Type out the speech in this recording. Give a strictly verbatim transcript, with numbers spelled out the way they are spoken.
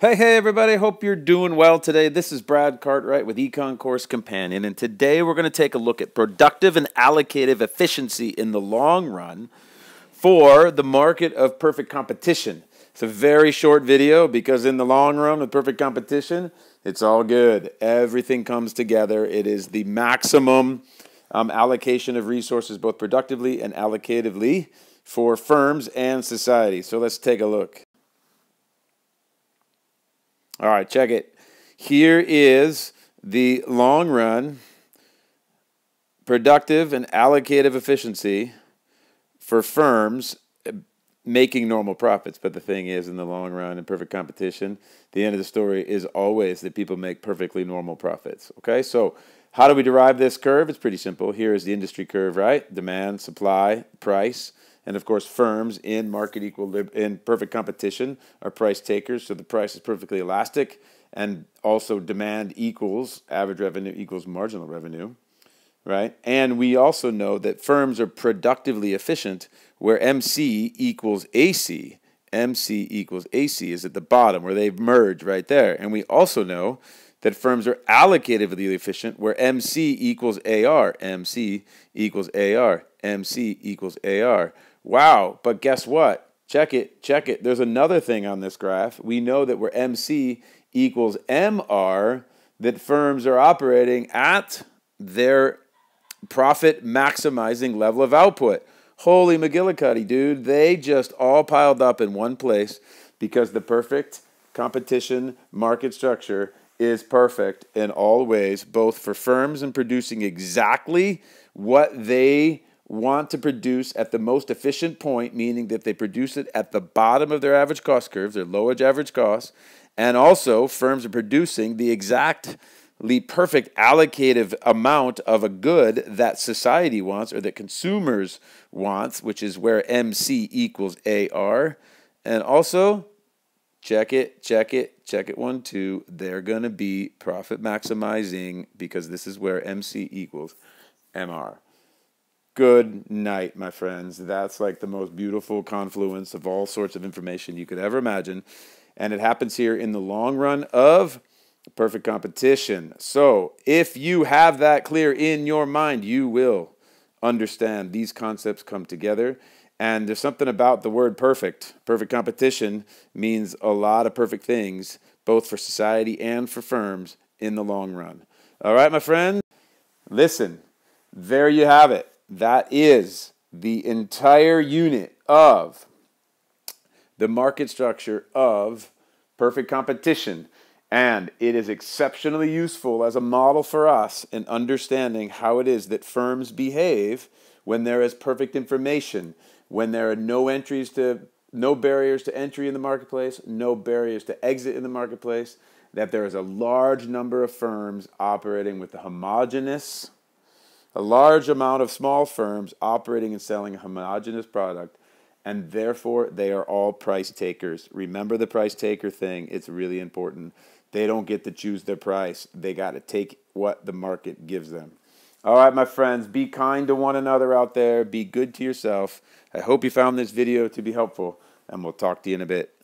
Hey, hey, everybody. Hope you're doing well today. This is Brad Cartwright with Econ Course Companion, and today we're going to take a look at productive and allocative efficiency in the long run for the market of perfect competition. It's a very short video because in the long run with perfect competition, it's all good. Everything comes together. It is the maximum um, allocation of resources, both productively and allocatively, for firms and society. So let's take a look. All right, check it. Here is the long run productive and allocative efficiency for firms making normal profits. But the thing is, in the long run, in perfect competition, the end of the story is always that people make perfectly normal profits. Okay, so how do we derive this curve? It's pretty simple. Here is the industry curve, right? Demand, supply, price. And of course, firms in market equilibrium, in perfect competition, are price takers, so the price is perfectly elastic. And also, demand equals average revenue equals marginal revenue, right? And we also know that firms are productively efficient where M C equals A C. M C equals A C is at the bottom where they've merged right there. And we also know that firms are allocatively efficient where M C equals A R. M C equals A R. M C equals A R. Wow, but guess what? Check it, check it. There's another thing on this graph. We know that where M C equals M R, that firms are operating at their profit maximizing level of output. Holy McGillicuddy, dude. They just all piled up in one place because the perfect competition market structure is perfect in all ways, both for firms in producing exactly what they want to produce at the most efficient point, meaning that they produce it at the bottom of their average cost curves, their low average costs, and also firms are producing the exactly perfect allocative amount of a good that society wants or that consumers want, which is where M C equals A R. And also, check it, check it, check it, one, two, they're going to be profit maximizing because this is where M C equals M R. Good night, my friends. That's like the most beautiful confluence of all sorts of information you could ever imagine. And it happens here in the long run of perfect competition. So if you have that clear in your mind, you will understand these concepts come together. And there's something about the word perfect. Perfect competition means a lot of perfect things, both for society and for firms in the long run. All right, my friends? Listen, there you have it. That is the entire unit of the market structure of perfect competition. And it is exceptionally useful as a model for us in understanding how it is that firms behave when there is perfect information, when there are no entries to, no barriers to entry in the marketplace, no barriers to exit in the marketplace, that there is a large number of firms operating with the homogeneous, a large amount of small firms operating and selling a homogeneous product, and therefore they are all price takers. Remember the price taker thing. It's really important. They don't get to choose their price. They got to take what the market gives them. All right, my friends, be kind to one another out there. Be good to yourself. I hope you found this video to be helpful, and we'll talk to you in a bit.